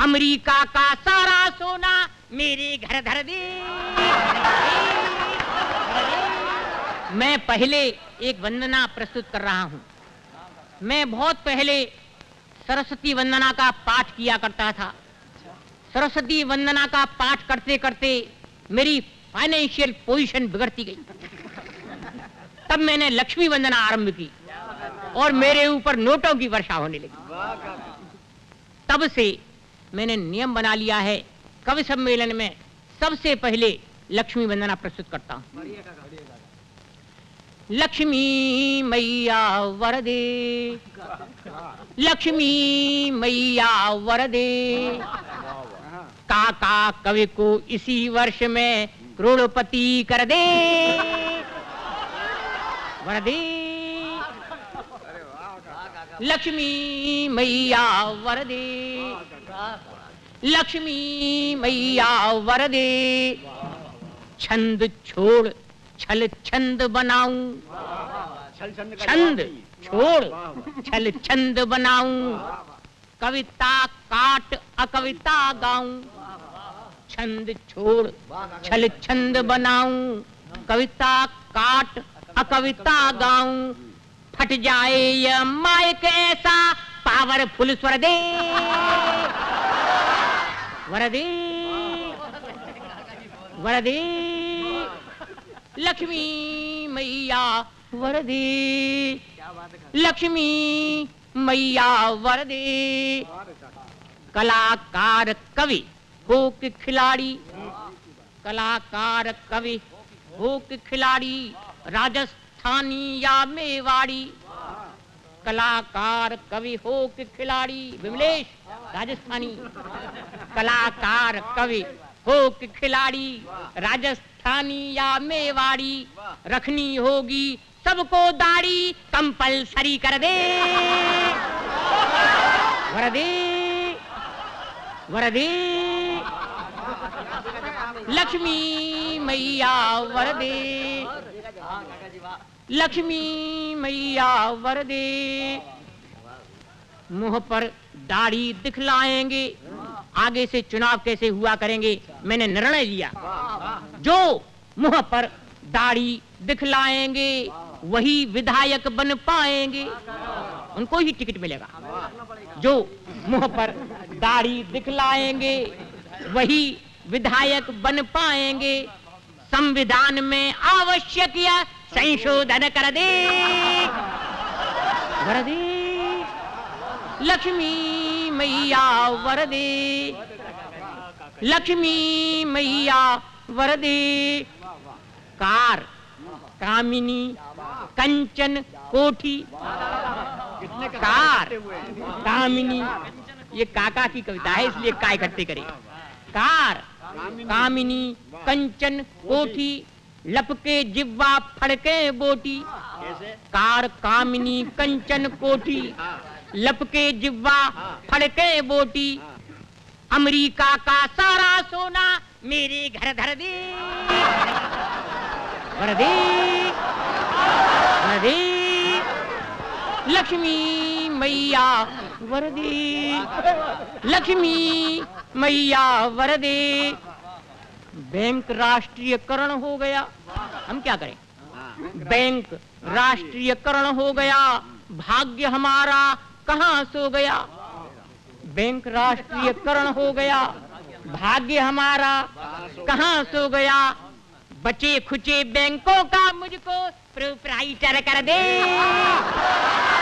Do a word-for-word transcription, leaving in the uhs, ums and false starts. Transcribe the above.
America का सारा सोना मेरे घर धर दे। मैं पहले एक वंदना प्रस्तुत कर रहा हूँ। मैं बहुत पहले सरस्वती वंदना का पाठ किया करता था। सरस्वती वंदना का पाठ करते करते मेरी फाइनेंशियल पोजीशन बिगड़ती गई। तब मैंने लक्ष्मी वंदना आरंभ की और मेरे ऊपर नोटों की वर्षा होने लगी। तब से मैंने नियम बना लिया है, कवि सम्मेलन में सबसे पहले लक्ष्मी वंदना प्रस्तुत करता हूँ। लक्ष्मी मैया वरदे, लक्ष्मी मैया वरदे, काका कवि को इसी वर्ष में करोड़पति कर दे वरदे। लक्ष्मी मैया वरदे, लक्ष्मी मैया वरदे, छंद छोड़ छल छंद बनाऊं, छंद छोड़ छल छंद बनाऊं, कविता काट अकविता गाऊं, छंद छोड़ छल छंद बनाऊं, कविता काट अकविता गाऊं, फट जाए ये माइक ऐसा पावरफुल स्वर दे वरदे वरदे। लक्ष्मी मैया वरदे, लक्ष्मी मैया वरदे, कलाकार कवि हो के खिलाड़ी, कलाकार कवि हो के खिलाड़ी, राजस्थानी या मेवाड़ी, कलाकार कवि हो के खिलाड़ी। विमलेश राजस्थानी, कलाकार कवि हो के खिलाड़ी, राजस्थानी या मेवाड़ी, रखनी होगी सबको दाढ़ी कंपलसरी कर दे वरदे वरदे। लक्ष्मी मैया वरदे, लक्ष्मी मैया वरदे, मुंह पर दाढ़ी दिखलाएंगे। आगे से चुनाव कैसे हुआ करेंगे, मैंने निर्णय लिया। जो मुंह पर दाढ़ी दिखलाएंगे वही विधायक बन पाएंगे, उनको ही टिकट मिलेगा। जो मुंह पर दाढ़ी दिखलाएंगे वही विधायक बन पाएंगे। संविधान में आवश्यक या संशोधन कर दे वरदे। लक्ष्मी मैया वरदे, लक्ष्मी मैया वरदे, कार कामिनी कंचन कोठी, कार कामिनी, ये काका की कविता है इसलिए का इकट्ठे करें। कार कामिनी कंचन कोठी, लपके जिब्वा फड़के बोटी, कार कामिनी कंचन कोठी, लपके जिब्वा फड़के बोटी, अमेरिका का सारा सोना मेरे घर धर दे वरदे वरदे। लक्ष्मी मैया वरदे, लक्ष्मी मैया वरदे। बैंक राष्ट्रीयकरण हो गया, हम क्या करें? बैंक राष्ट्रीयकरण हो गया, भाग्य हमारा कहाँ सो गया? बैंक राष्ट्रीयकरण हो गया, भाग्य हमारा कहाँ सो गया? बचे खुचे बैंकों का मुझको प्रोपराइटर कर दे।